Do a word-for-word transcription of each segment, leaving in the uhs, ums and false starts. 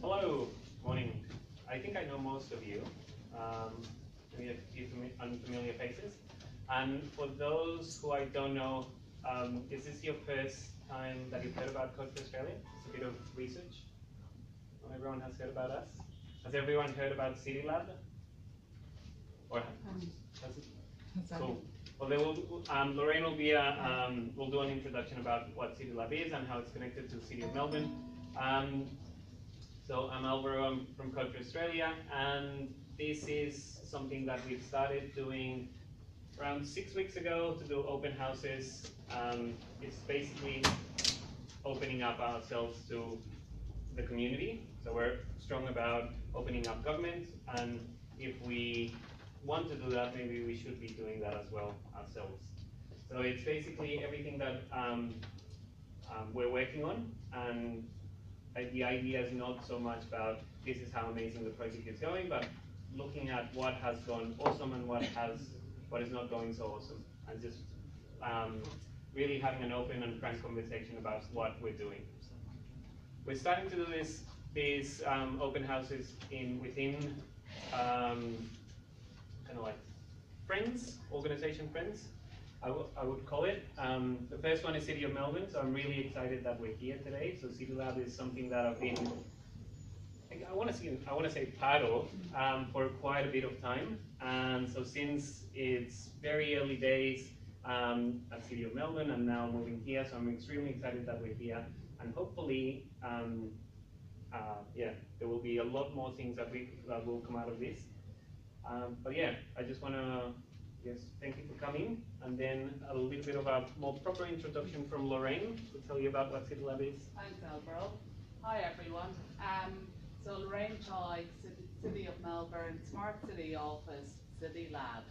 Hello, morning. I think I know most of you. Um, maybe a few unfamiliar faces. And for those who I don't know, um, is this your first time that you've heard about Code for Australia? It's a bit of research. Not everyone has heard about us. Has everyone heard about CityLab? Or has it? Cool. Well, they will, um, Lorraine will be a, um, will do an introduction about what CityLab is and how it's connected to the City of Melbourne. Um, so I'm Alvaro, I'm from Code for Australia, and this is something that we've started doing around six weeks ago to do open houses. Um, it's basically opening up ourselves to the community. So we're strong about opening up government, and if we want to do that, maybe we should be doing that as well ourselves. So it's basically everything that um, um, we're working on, and uh, the idea is not so much about this is how amazing the project is going, but looking at what has gone awesome and what has what is not going so awesome, and just um, really having an open and frank conversation about what we're doing. We're starting to do this these um, open houses in within. Um, kind of like friends, organization friends, I, I would call it. Um, the first one is City of Melbourne, so I'm really excited that we're here today. So CityLab is something that I've been, I want to see, I want to say part of, um, for quite a bit of time. And so since it's very early days um, at City of Melbourne, I'm now moving here, so I'm extremely excited that we're here. And hopefully, um, uh, yeah, there will be a lot more things that, we, that will come out of this. Um, but yeah, I just want to yes, thank you for coming, and then a little bit of a more proper introduction from Lorraine to tell you about what CityLab is. Thanks, Alvaro. Hi everyone. Um, so Lorraine Tighe, City of Melbourne, Smart City Office, CityLab.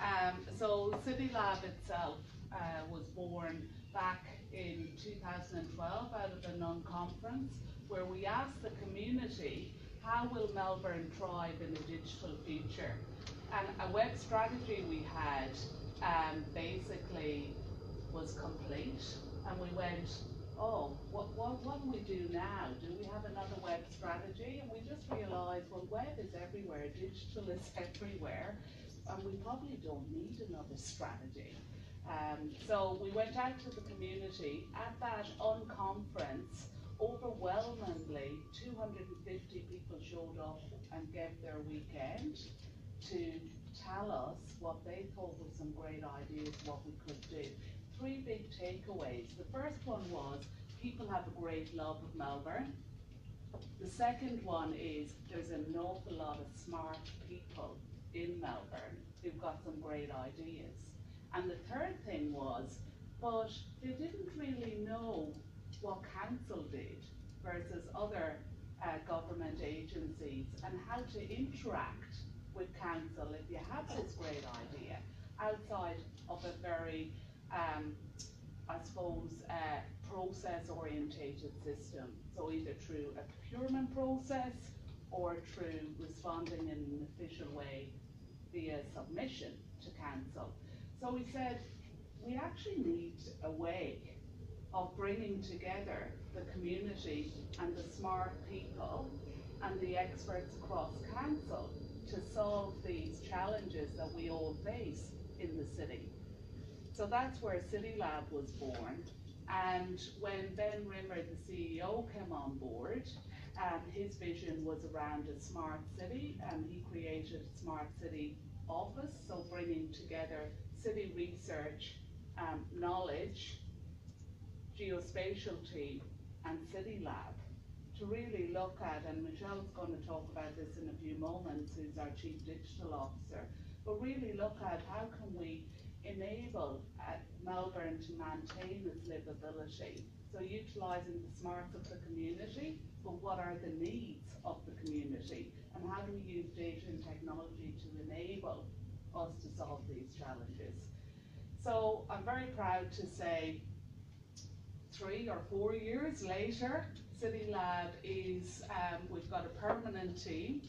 Um, so CityLab itself uh, was born back in two thousand twelve out of the Nun Conference, where we asked the community, how will Melbourne thrive in the digital future? And a web strategy we had um, basically was complete, and we went, oh, what, what, what do we do now? Do we have another web strategy? And we just realised, well, web is everywhere, digital is everywhere, and we probably don't need another strategy. Um, so we went out to the community at that unconference. Overwhelmingly, two hundred fifty people showed up and gave their weekend to tell us what they thought were some great ideas, what we could do. Three big takeaways. The first one was people have a great love of Melbourne. The second one is there's an awful lot of smart people in Melbourne who've got some great ideas. And the third thing was, but they didn't really know what council did versus other uh, government agencies, and how to interact with council if you have this great idea outside of a very, um, I suppose, uh, process-orientated system. So either through a procurement process or through responding in an official way via submission to council. So we said, we actually need a way of bringing together the community and the smart people and the experts across council to solve these challenges that we all face in the city. So that's where CityLab was born. And when Ben Rimmer, the C E O, came on board, um, his vision was around a smart city, and he created a smart city office, so bringing together city research, um, knowledge, geospatial team and CityLab to really look at, and Michelle's going to talk about this in a few moments, who's our Chief Digital Officer, but really look at how can we enable uh, Melbourne to maintain its livability. So utilising the smarts of the community, but what are the needs of the community, and how do we use data and technology to enable us to solve these challenges. So I'm very proud to say three or four years later, CityLab is, um, we've got a permanent team,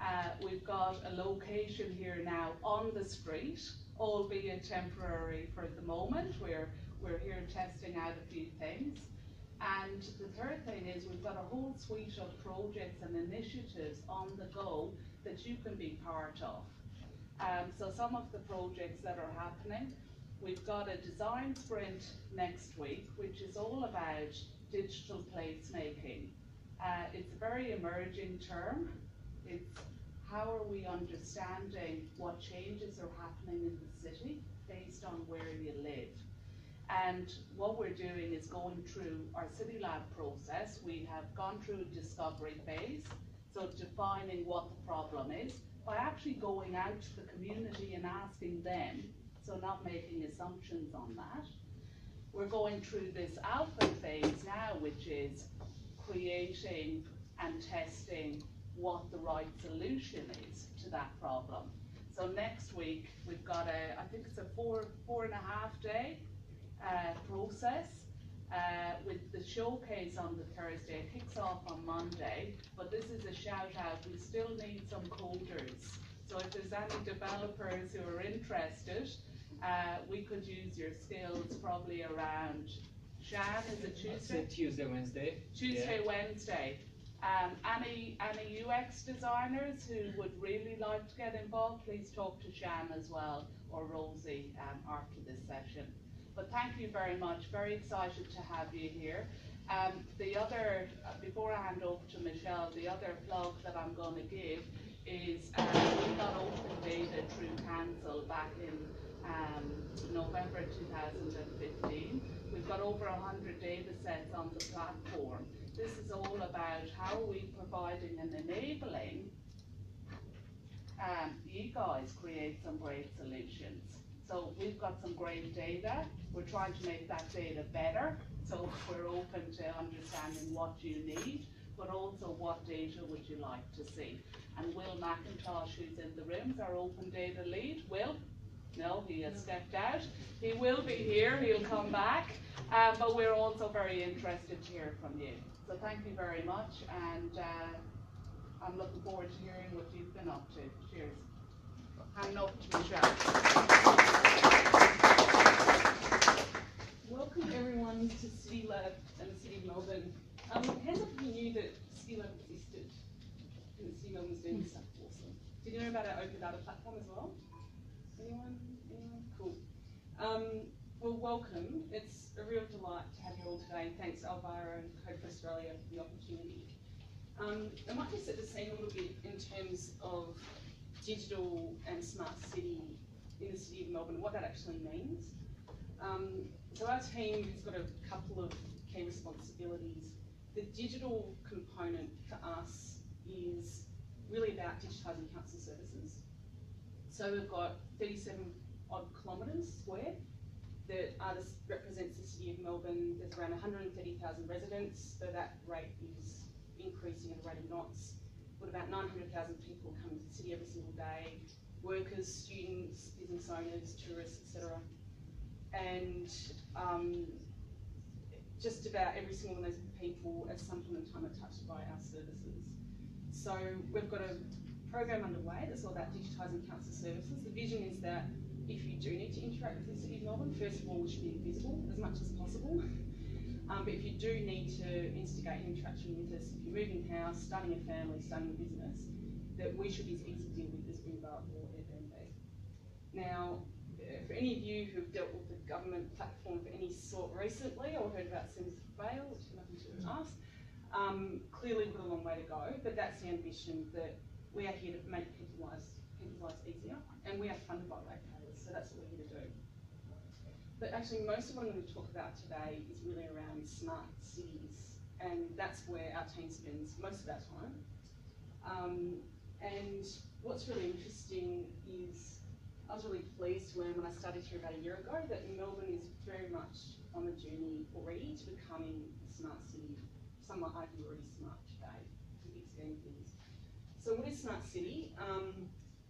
uh, we've got a location here now on the street, albeit temporary for the moment. We're, we're here testing out a few things. And the third thing is we've got a whole suite of projects and initiatives on the go that you can be part of. Um, so some of the projects that are happening, we've got a design sprint next week, which is all about digital placemaking. Uh, it's a very emerging term. It's how are we understanding what changes are happening in the city based on where you live. And what we're doing is going through our CityLab process. We have gone through discovery phase, so defining what the problem is, by actually going out to the community and asking them, so not making assumptions on that. We're going through this alpha phase now, which is creating and testing what the right solution is to that problem. So next week, we've got a, I think it's a four, four and a half day, Uh, process uh, with the showcase on the Thursday. It kicks off on Monday, but this is a shout out. We still need some coders. So if there's any developers who are interested, uh, we could use your skills probably around, Shan, is it Tuesday? It's Tuesday, Wednesday. Tuesday, yeah. Wednesday. Um, any, any U X designers who would really like to get involved, please talk to Shan as well, or Rosie um, after this session. But thank you very much. Very excited to have you here. Um, the other, before I hand over to Michelle, the other plug that I'm going to give is um, we got open data through Hansel back in um, November two thousand fifteen. We've got over one hundred data sets on the platform. This is all about how are we providing and enabling um, you guys create some great solutions. So we've got some great data. We're trying to make that data better. So we're open to understanding what you need, but also what data would you like to see. And Will McIntosh, who's in the room, is our open data lead. Will? No, he has stepped out. He will be here. He'll come back. Um, but we're also very interested to hear from you. So thank you very much. And uh, I'm looking forward to hearing what you've been up to. Cheers. And over to Michelle. Welcome everyone to CityLab and the City of Melbourne. Um, hands up if you knew that CityLab existed and the City of Melbourne was doing stuff awesome. Did you know about our open data platform as well? Anyone? Anyone? Cool. Um, well, welcome. It's a real delight to have you all today. Thanks Alvaro and Code for Australia for the opportunity. Um, I might just set the scene a little bit in terms of digital and smart city in the City of Melbourne, what that actually means. Um, so our team has got a couple of key responsibilities. The digital component for us is really about digitising council services. So we've got thirty-seven odd kilometres square that are, this represents the City of Melbourne. There's around one hundred thirty thousand residents, so that rate is increasing at a rate of knots. We've got about nine hundred thousand people coming to the city every single day, workers, students, business owners, tourists, et cetera. And um, just about every single one of those people at some point in time are touched by our services. So we've got a program underway that's all about digitising council services. The vision is that if you do need to interact with the City of Melbourne, first of all, we should be invisible as much as possible. Um, but if you do need to instigate an interaction with us, if you're moving house, starting a family, starting a business, that we should be as easy to deal with as Grimba or Airbnb. Now, for any of you who've dealt with the government platform of any sort recently, or heard about Sense Vail, which is nothing to do with us, um, clearly we've got a long way to go, but that's the ambition, that we are here to make people's lives, people's lives easier, and we are funded by ratepayers, so that's what we're here to do. But actually, most of what I'm going to talk about today is really around smart cities, and that's where our team spends most of our time. Um, and what's really interesting is, I was really pleased to learn when I started here about a year ago that Melbourne is very much on a journey already to becoming a smart city. Some might argue already smart today, to the extent of things. So what is smart city? Um,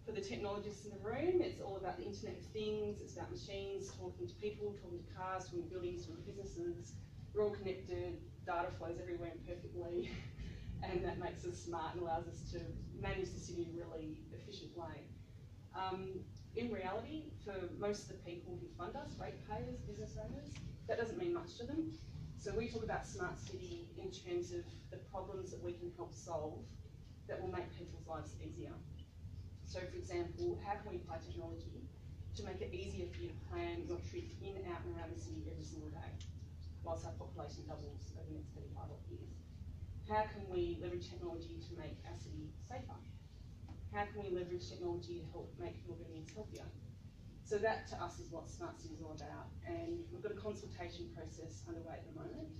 For the technologists in the room, it's all about the Internet of Things, it's about machines talking to people, talking to cars, talking to buildings, talking to businesses. We're all connected, data flows everywhere perfectly, and that makes us smart and allows us to manage the city in a really efficient way. Um, in reality, for most of the people who fund us, ratepayers, business owners, that doesn't mean much to them. So we talk about smart city in terms of the problems that we can help solve that will make people's lives easier. So for example, how can we apply technology to make it easier for you to plan your trip in, out and around the city every single day, whilst our population doubles over the next thirty-five years? How can we leverage technology to make our city safer? How can we leverage technology to help make Melbournians healthier? So that to us is what Smart City is all about, and we've got a consultation process underway at the moment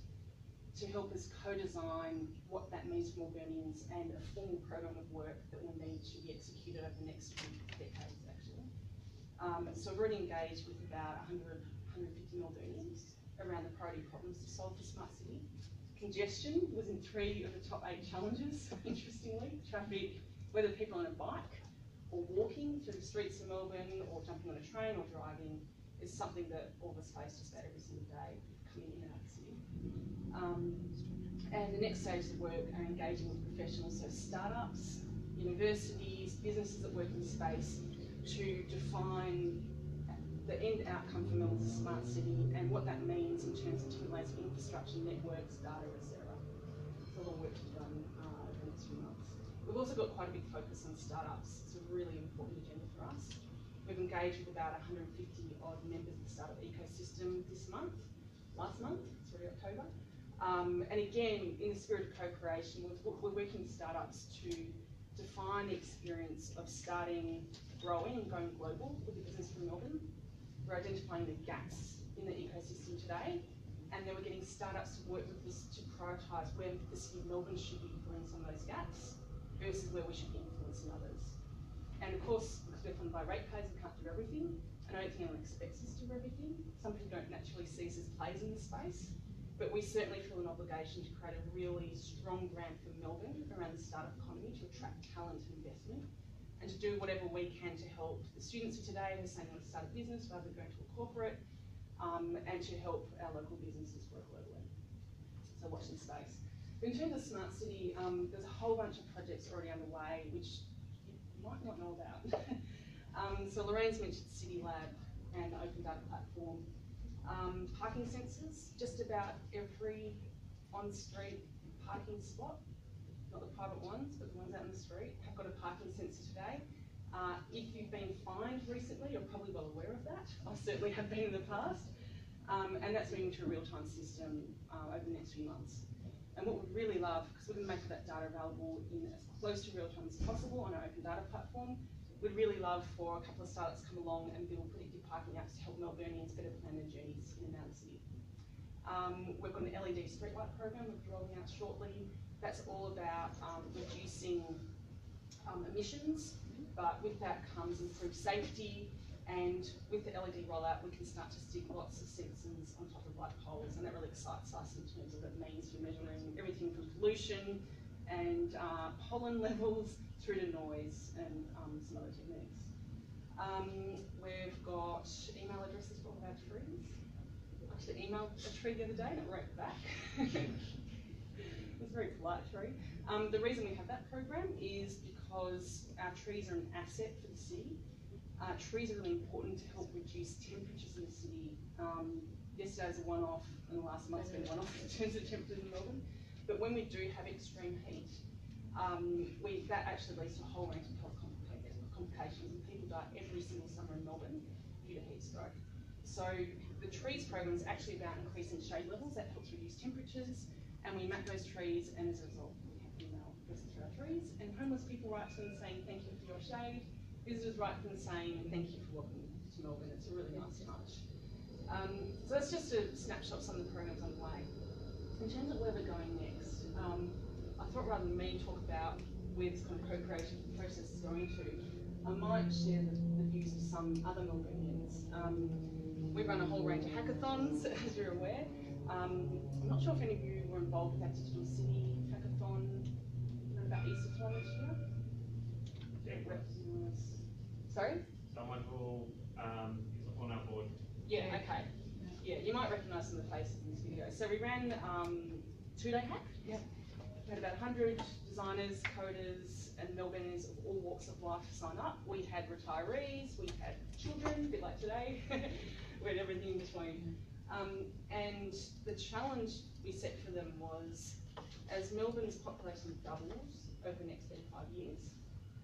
to help us co-design what that means for Melbournians and a formal program of work that will need to be executed over the next few decades actually. Um, so we've already engaged with about one hundred, one hundred fifty Melbournians around the priority problems to solve for Smart City. Congestion was in three of the top eight challenges, interestingly. Traffic, whether people on a bike or walking through the streets of Melbourne or jumping on a train or driving, is something that all of us face just about every single day coming in and out of the city. Um, and the next stage of work are engaging with professionals, so startups, universities, businesses that work in space, to define the end outcome for Melbourne's smart city and what that means in terms of different layers of infrastructure, networks, data, et cetera. It's a lot of work to be done uh, over the next few months. We've also got quite a big focus on startups. It's a really important agenda for us. We've engaged with about one hundred fifty odd members of the startup ecosystem this month, last month, sorry, October. Um, and again, in the spirit of co-creation, we're working with startups to define the experience of starting, growing and going global with a business from Melbourne. We're identifying the gaps in the ecosystem today, and then we're getting startups to work with us to prioritise where the City of Melbourne should be filling some of those gaps versus where we should be influencing others. And of course, because we're funded by ratepayers, we can't do everything. I don't think anyone expects us to do everything. Some people don't naturally see us as players in this space, but we certainly feel an obligation to create a really strong brand for Melbourne around the startup economy to attract talent and investment, and to do whatever we can to help the students of today who are saying they want to start a business rather than going to a corporate, um, and to help our local businesses work globally. So watch this space. In terms of Smart City, um, there's a whole bunch of projects already underway which you might not know about. um, so Lorraine's mentioned CityLab and the Open Data Platform. Um, parking sensors, just about every on-street parking spot, not the private ones, but the ones out in the street, have got a parking sensor today. Uh, if you've been fined recently, you're probably well aware of that. I certainly have been in the past. Um, and that's moving to a real-time system uh, over the next few months. And what we really love, because we're going to make that data available in as close to real time as possible on our open data platform, we'd really love for a couple of startups to come along and build predictive parking apps to help Melbournians better plan their journeys in and out of the city. Um, we've got an L E D streetlight program we'll be rolling out shortly. That's all about um, reducing um, emissions, but with that comes improved safety. And with the L E D rollout, we can start to stick lots of sensors on top of light poles, and that really excites us in terms of what it means for measuring everything from pollution and uh, pollen levels through to noise and um, some other techniques. Um, we've got email addresses for all of our trees. I actually emailed a tree the other day and it wrote back. It was a very polite tree. Um, the reason we have that program is because our trees are an asset for the city. Uh, trees are really important to help reduce temperatures in the city. Um, yesterday was a one-off, and the last month's been a one-off in terms of temperatures in Melbourne. But when we do have extreme heat, um, we, that actually leads to a whole range of health complications, and people die every single summer in Melbourne due to heat stroke. So the trees program is actually about increasing shade levels. That helps reduce temperatures, and we map those trees, and as a result, we have email addresses for our trees. And homeless people write to them saying, "Thank you for your shade." Visitors write them saying, "Thank you for welcoming to Melbourne." It's a really nice touch. Um, so that's just a snapshot of some of the programs underway. In terms of where we're going next, um, I thought rather than me talk about where this kind of co-creation process is going to, I might share the, the views of some other Melbournians. Um, we run a whole range of hackathons, as you're aware. Um, I'm not sure if any of you were involved with that Digital City hackathon about Easter time this year. Yeah. Sorry? Someone who um, is on our board. Yeah, okay. Yeah, you might recognise some of the faces in this video. So we ran um, two-day hack. Yeah. We had about one hundred designers, coders and Melbournians of all walks of life sign up. We had retirees, we had children, a bit like today. We had everything in between. Um, and the challenge we set for them was, as Melbourne's population doubles over the next thirty-five years,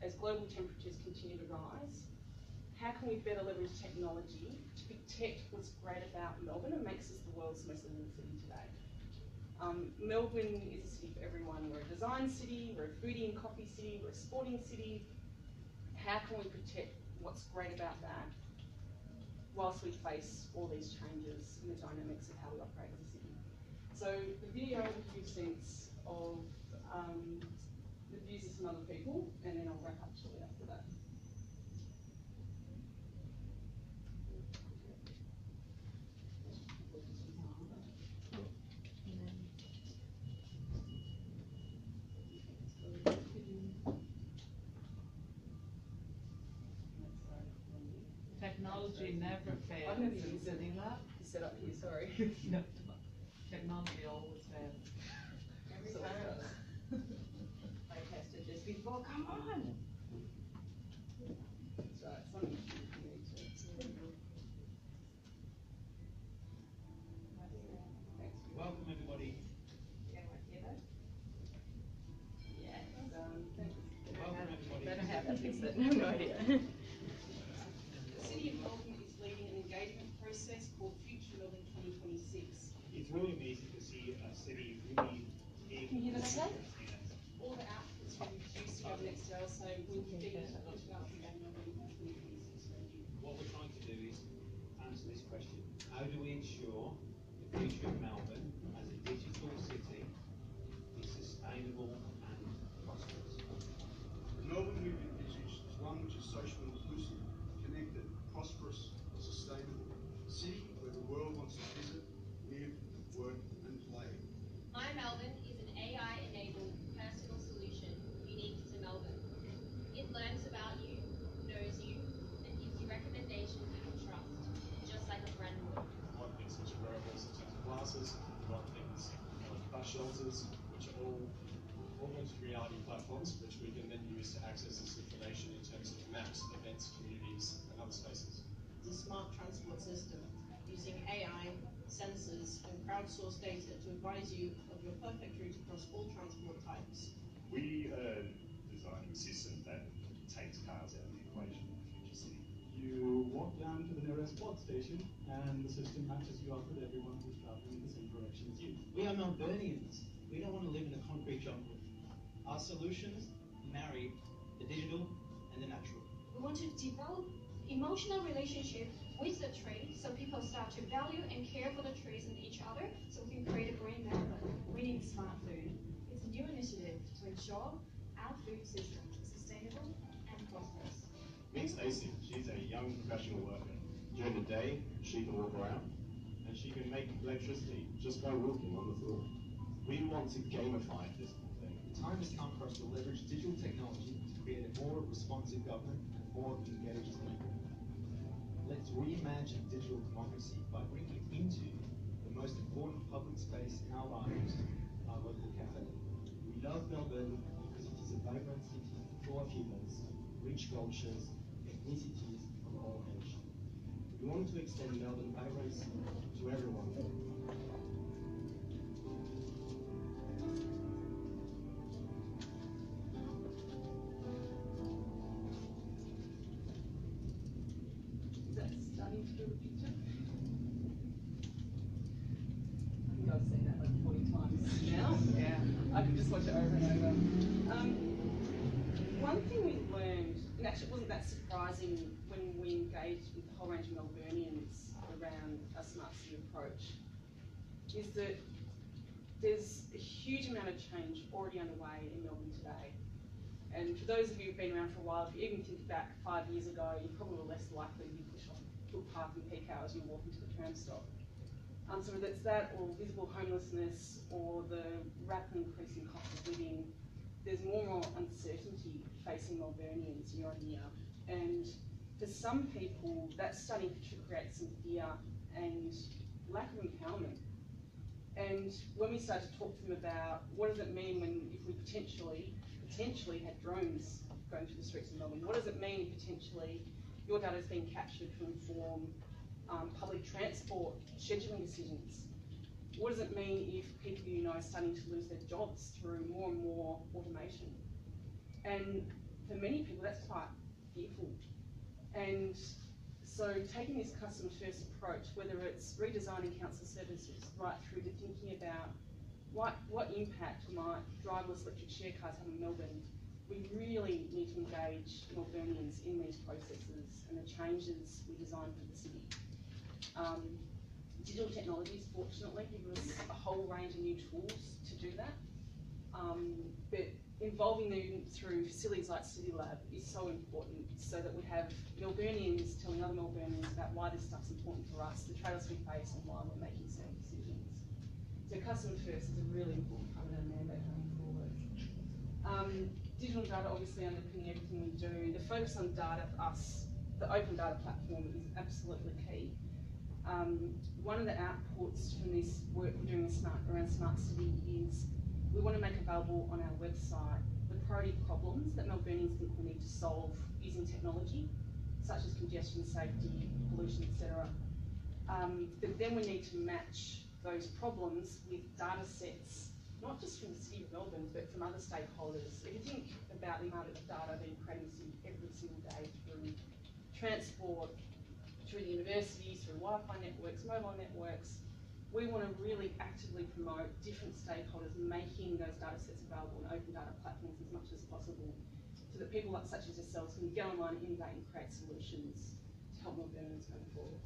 as global temperatures continue to rise, how can we better leverage technology to protect what's great about Melbourne and makes us the world's most livable city today? Um, Melbourne is a city for everyone. We're a design city, we're a foodie and coffee city, we're a sporting city. How can we protect what's great about that whilst we face all these changes in the dynamics of how we operate as a city? So the video will give you a sense of um, the views of some other people, and then I'll wrap up shortly after that. Technology never fails in CityLab. You set up here, sorry. No, technology always fails. Every so time. I tested this before, come on! That's right, something you need to. Welcome, everybody. Yeah, yes. Um, thanks. Welcome, everybody. Better have a fix it. No idea. Really amazing to see a city really being. Can you hear that okay? All the outputs will be produced over the next year, so we'll dig into the What we're trying to do is answer this question: how do we ensure the future of Melbourne as a digital city is sustainable and prosperous? The Melbourne we've envisaged is one which is socially inclusive, connected, prosperous, and sustainable. A city where the world wants to visit, live, work and play. My Melbourne is an A I-enabled personal solution unique to Melbourne. It learns about you, knows you, and gives you recommendations you can trust, just like a friend would. A lot of things which are variables such as glasses, a lot of things like bus shelters, which are all augmented reality platforms, which we can then use to access this information in terms of maps, events, communities, and other spaces. It's a smart transport system using A I, sensors and crowdsourced data to advise you of your perfect route across all transport types. We are designing a system that takes cars out of the equation in the future city. You walk down to the nearest pod station and the system matches you up with everyone who's traveling in the same direction as you. We are Melburnians. We don't want to live in a concrete jungle. Our solutions marry the digital and the natural. We want to develop emotional relationship with the tree, so people start to value and care for the trees and each other, so we can create a green Melbourne. We need smart food. It's a new initiative to ensure our food system is sustainable and prosperous. Meet Stacey. She's a young professional worker. During the day, she can walk around, and she can make electricity just by walking on the floor. We want to gamify this whole thing. The time has come for us to leverage digital technology to create a more responsive government and more engaged people. Let's reimagine digital democracy by bringing it into the most important public space in our lives, our local cafe. We love Melbourne because it is a vibrant city full of humans, rich cultures, ethnicities of all nations. We want to extend Melbourne vibrancy to everyone. When we engage with a whole range of Melburnians around a smart city approach, is that there's a huge amount of change already underway in Melbourne today. And for those of you who've been around for a while, if you even think back five years ago, you probably were less likely to push on footpath in peak hours and walk into the tram stop. Um, so whether it's that or visible homelessness or the rapidly increasing cost of living, there's more and more uncertainty facing Melburnians year on year. And for some people, that study should create some fear and lack of empowerment. And when we start to talk to them about what does it mean when if we potentially, potentially had drones going through the streets of Melbourne, what does it mean potentially your data is being captured to inform um, public transport, scheduling decisions. What does it mean if people you know are starting to lose their jobs through more and more automation? And for many people, that's quite fearful. And so taking this customer first approach, whether it's redesigning council services right through to thinking about what, what impact might driverless electric share cars have in Melbourne, we really need to engage Melburnians in these processes and the changes we design for the city. Um, Digital technologies, fortunately, give us a whole range of new tools to do that. Um, but involving them through facilities like CityLab is so important so that we have Melburnians telling other Melburnians about why this stuff's important for us, the trade-offs we face, and why we're making certain decisions. So customer first is a really important part of our mandate going forward. Um, digital data obviously underpinning everything we do. The focus on data for us, the open data platform, is absolutely key. Um, one of the outputs from this work we're doing smart, around Smart City is we want to make available on our website the priority problems that Melburnians think we need to solve using technology, such as congestion, safety, pollution, et cetera. Um, but then we need to match those problems with data sets, not just from the City of Melbourne, but from other stakeholders. If you think about the amount of data being created every single day through transport, through the universities, through Wi-Fi networks, mobile networks, we want to really actively promote different stakeholders making those data sets available on open data platforms as much as possible, so that people like such as yourselves can go online, innovate, and create solutions to help Melburnians going forward.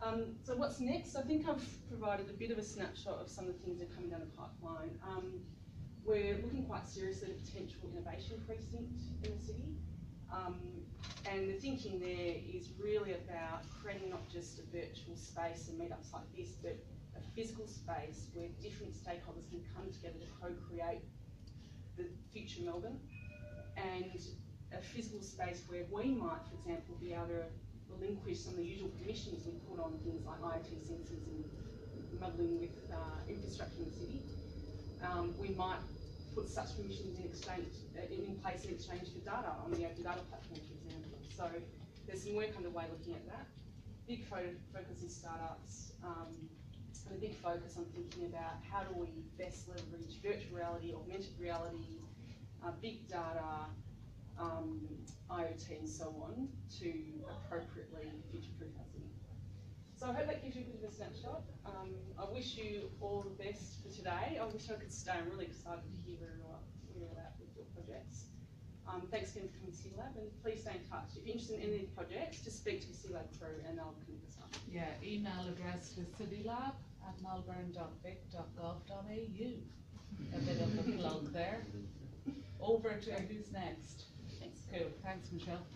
Um, so what's next? I think I've provided a bit of a snapshot of some of the things that are coming down the pipeline. Um, we're looking quite seriously at a potential innovation precinct in the city. Um, And the thinking there is really about creating not just a virtual space and meetups like this, but a physical space where different stakeholders can come together to co-create the future Melbourne, and a physical space where we might, for example, be able to relinquish some of the usual permissions we put on things like I O T sensors and muddling with uh, infrastructure in the city. Um, we might put such permissions in, exchange, uh, in place in exchange for data on the open data platform, for example. So there's some work underway looking at that. Big focus is startups, um, and a big focus on thinking about how do we best leverage virtual reality, augmented reality, uh, big data, um, I O T and so on to appropriately future-proof housing. So I hope that gives you a bit of a snapshot. Um, I wish you all the best for today. I wish I could stay. I'm really excited to hear where you're at with your projects. Um, thanks again for coming to CityLab, and please stay in touch. If you're interested in any of these projects, just speak to the CityLab crew and they'll connect us up. Yeah, email address to CityLab at melbourne dot vic dot gov dot A U. A bit of a plug there. Over to who's next. Thanks. Cool. Thanks, Michelle.